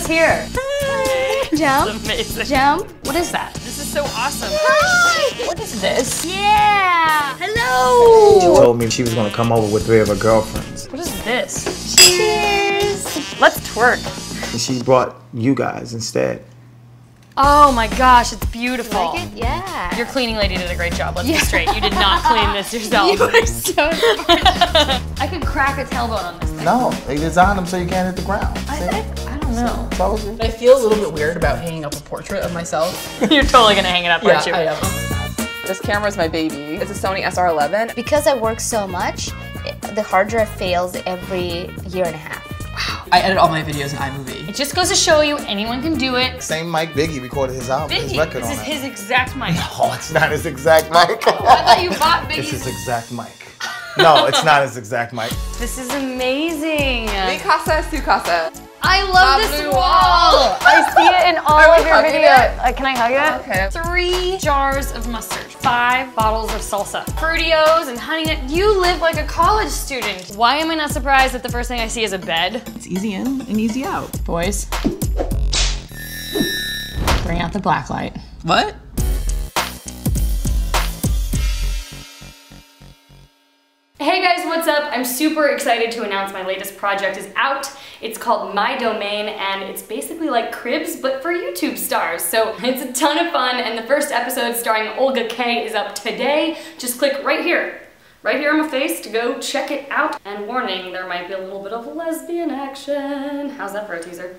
Fruity-Os here. Hi. Jump. Amazing. Jump. What is that? This is so awesome. Hi. What is this? Yeah. Hello. She told me she was going to come over with three of her girlfriends. What is this? Cheers. Let's twerk. And she brought you guys instead. Oh my gosh, it's beautiful. You like it? Yeah. Your cleaning lady did a great job, let's be straight. You did not clean this yourself. You are so smart. I could crack a tailbone on this thing. No, they designed them so you can't hit the ground. I don't know. So, I feel a little bit weird about hanging up a portrait of myself. You're totally gonna hang it up, aren't you? Yeah, I am. This camera's my baby. It's a Sony SR11. Because I work so much, the hard drive fails every year and a half. I edit all my videos in iMovie. It just goes to show you, anyone can do it. Same mic Biggie recorded his album, his record on it. This is his exact mic. No, it's not his exact mic. Oh, I thought you bought Biggie. It's his exact mic. No, it's not his exact mic. This is amazing. Mi casa, su casa. I love this wall. I see it in all of your videos. Can I hug it? Okay. 3 jars of mustard, 5 bottles of salsa, Fruity-Os and honey nut. You live like a college student. Why am I not surprised that the first thing I see is a bed? It's easy in and easy out, boys. Bring out the black light. What? Hey guys, what's up? I'm super excited to announce my latest project is out. It's called My Domain, and it's basically like Cribs, but for YouTube stars. So it's a ton of fun, and the first episode starring Olga Kay is up today. Just click right here on my face to go check it out. And warning, there might be a little bit of lesbian action. How's that for a teaser?